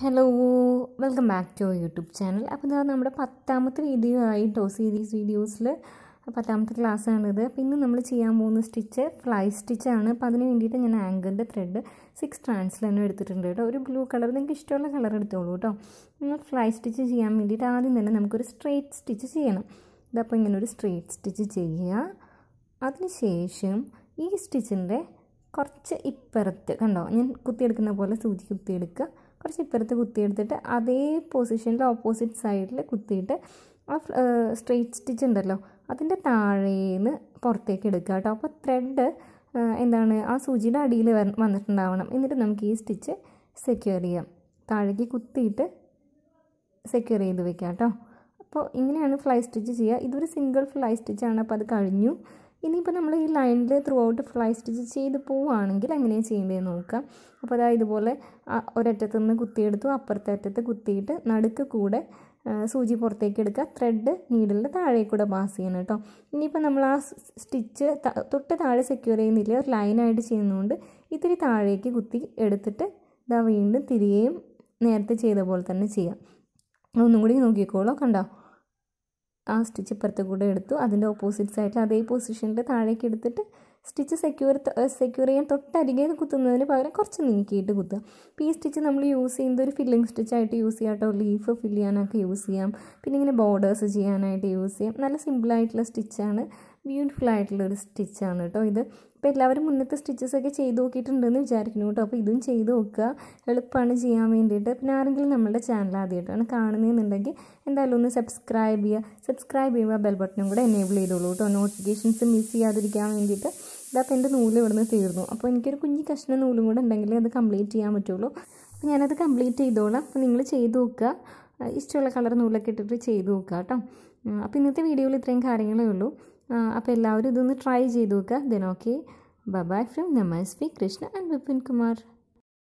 Hello welcome back to YouTube channel. അപ്പോൾ ഇതാണ് നമ്മുടെ 10ാമത്തെ വീഡിയോ ആയിട്ടോ. സീരീസ് വീഡിയോസിൽ 10ാമത്തെ ക്ലാസ്സാണിത്. അപ്പോൾ ഇന്ന് നമ്മൾ ചെയ്യാൻ പോകുന്ന സ്റ്റിച്ച് ഫ്ലൈ സ്റ്റിച്ചാണ്. അപ്പോൾ അതിന് വേണ്ടിയിട്ട് ഞാൻ ആങ്കിളിൻ്റെ ത്രെഡ് 6 സ്ട്രാൻഡ്സിൽ തന്നെ എടുത്തിട്ടുണ്ട് കേട്ടോ. ഒരു ബ്ലൂ കളർ, നിങ്ങൾക്ക് ഇഷ്ടമുള്ള കളർ എടുത്തോളൂ കേട്ടോ. നിങ്ങൾ ഫ്ലൈ സ്റ്റിച്ച് ചെയ്യാൻ വേണ്ടിയിട്ട് ആദ്യം തന്നെ നമുക്കൊരു സ്ട്രെയിറ്റ് സ്റ്റിച്ച് ചെയ്യണം. ഇതപ്പോൾ ഇങ്ങനെ ഒരു സ്ട്രെയിറ്റ് സ്റ്റിച്ച് ചെയ്യുക. അതിനുശേഷം ഈ സ്റ്റിച്ചിൻ്റെ കുറച്ച് ഇപ്പുറത്ത് കണ്ടോ, ഞാൻ കുത്തിയെടുക്കുന്ന പോലെ സൂചി കുത്തിയെടുക്കുക. കുറച്ച് ഇപ്പുറത്ത് കുത്തിയെടുത്തിട്ട് അതേ പൊസിഷനിൽ ഓപ്പോസിറ്റ് സൈഡിൽ കുത്തിയിട്ട് ആ സ്ട്രെയിറ്റ് സ്റ്റിച്ച് ഉണ്ടല്ലോ അതിൻ്റെ താഴേന്ന് പുറത്തേക്ക് എടുക്കുക കേട്ടോ. അപ്പോൾ ത്രെഡ് എന്താണ് ആ സൂചിയുടെ അടിയിൽ വന്നിട്ടുണ്ടാവണം. എന്നിട്ട് നമുക്ക് ഈ സ്റ്റിച്ച് സെക്യൂർ ചെയ്യാം. താഴേക്ക് കുത്തിയിട്ട് സെക്യൂർ ചെയ്ത് വെക്കാം കേട്ടോ. അപ്പോൾ ഇങ്ങനെയാണ് ഫ്ലൈ സ്റ്റിച്ച് ചെയ്യുക. ഇതൊരു സിംഗിൾ ഫ്ലൈ സ്റ്റിച്ചാണ്. അപ്പോൾ അത് കഴിഞ്ഞു. ഇനിയിപ്പോൾ നമ്മൾ ഈ ലൈനിൽ ത്രൂ ഔട്ട് ഫ്ലൈ സ്റ്റിച്ച് ചെയ്ത് പോവുകയാണെങ്കിൽ എങ്ങനെയാണ് ചെയ്യേണ്ടതെന്ന് നോക്കാം. അപ്പോൾ അതാ ഇതുപോലെ ഒരറ്റത്ത് നിന്ന് കുത്തിയെടുത്തു, അപ്പുറത്തെ അറ്റത്ത് കുത്തിയിട്ട് നടുക്ക് കൂടെ സൂചി പുറത്തേക്ക് എടുക്കുക. ത്രെഡ് നീഡിലിൻ്റെ താഴെ കൂടെ പാസ് ചെയ്യണം കേട്ടോ. ഇനിയിപ്പോൾ നമ്മൾ ആ സ്റ്റിച്ച് തൊട്ട് താഴെ സെക്യൂർ ചെയ്യുന്നില്ല, ഒരു ലൈനായിട്ട് ചെയ്യുന്നതുകൊണ്ട് ഇത്തിരി താഴേക്ക് കുത്തി എടുത്തിട്ട് ഇതാ വീണ്ടും തിരികെയും നേരത്തെ ചെയ്ത പോലെ തന്നെ ചെയ്യാം. ഒന്നും കൂടി നോക്കിക്കോളൂ കണ്ടോ. ആ സ്റ്റിച്ച് ഇപ്പുറത്ത് കൂടെ എടുത്തു, അതിൻ്റെ ഓപ്പോസിറ്റ് സൈഡിൽ അതേ പൊസിഷനിൽ താഴേക്ക് എടുത്തിട്ട് സ്റ്റിച്ച് സെക്യൂർ ചെയ്യാൻ തൊട്ടരികെ കുത്തുന്നതിന് പകരം കുറച്ച് നീക്കിയിട്ട് കുത്തുക. അപ്പോൾ ഈ സ്റ്റിച്ച് നമ്മൾ യൂസ് ചെയ്യുന്നത് ഒരു ഫില്ലിംഗ് സ്റ്റിച്ചായിട്ട് യൂസ് ചെയ്യാം കേട്ടോ. ലീഫ് ഫില്ല് ചെയ്യാനൊക്കെ യൂസ് ചെയ്യാം. പിന്നെ ഇങ്ങനെ ബോർഡേഴ്സ് ചെയ്യാനായിട്ട് യൂസ് ചെയ്യാം. നല്ല സിമ്പിളായിട്ടുള്ള സ്റ്റിച്ചാണ്, ബ്യൂട്ടിഫുൾ ആയിട്ടുള്ളൊരു സ്റ്റിച്ചാണ് കേട്ടോ ഇത്. അപ്പോൾ എല്ലാവരും മുന്നത്തെ സ്റ്റിച്ചസൊക്കെ ചെയ്ത് നോക്കിയിട്ടുണ്ടെന്ന് വിചാരിക്കുന്നു കേട്ടോ. അപ്പോൾ ഇതും ചെയ്ത് നോക്കുക, എളുപ്പമാണ് ചെയ്യാൻ വേണ്ടിയിട്ട്. പിന്നെ ആരെങ്കിലും നമ്മുടെ ചാനൽ ആദ്യമായിട്ടാണ് കാണുന്നതെന്നുണ്ടെങ്കിൽ എന്തായാലും ഒന്ന് സബ്സ്ക്രൈബ് ചെയ്യുക ബെൽ ബട്ടനും കൂടെ എനേബിൾ ചെയ്തോളൂ കേട്ടോ, നോട്ടിഫിക്കേഷൻസ് മിസ് ചെയ്യാതിരിക്കാൻ വേണ്ടിയിട്ട്. ഇതപ്പോൾ എൻ്റെ നൂല് ഇവിടുന്ന് തീർന്നു. അപ്പോൾ എനിക്കൊരു കുഞ്ഞു കഷ്ണം നൂലും കൂടെ ഉണ്ടെങ്കിൽ അത് കംപ്ലീറ്റ് ചെയ്യാൻ പറ്റുള്ളൂ. അപ്പോൾ ഞാനത് കംപ്ലീറ്റ് ചെയ്തോളാം. അപ്പോൾ നിങ്ങൾ ചെയ്ത് നോക്കുക, ഇഷ്ടമുള്ള കളർ നൂലൊക്കെ ഇട്ടിട്ട് ചെയ്ത് നോക്കുക കേട്ടോ. അപ്പോൾ ഇന്നത്തെ വീഡിയോയിൽ ഇത്രയും കാര്യങ്ങളേ ഉള്ളൂ. അപ്പോൾ എല്ലാവരും ഇതൊന്ന് ട്രൈ ചെയ്ത് നോക്കുക. Then okay, bye from Namaswi Krishna and Vipinkumar.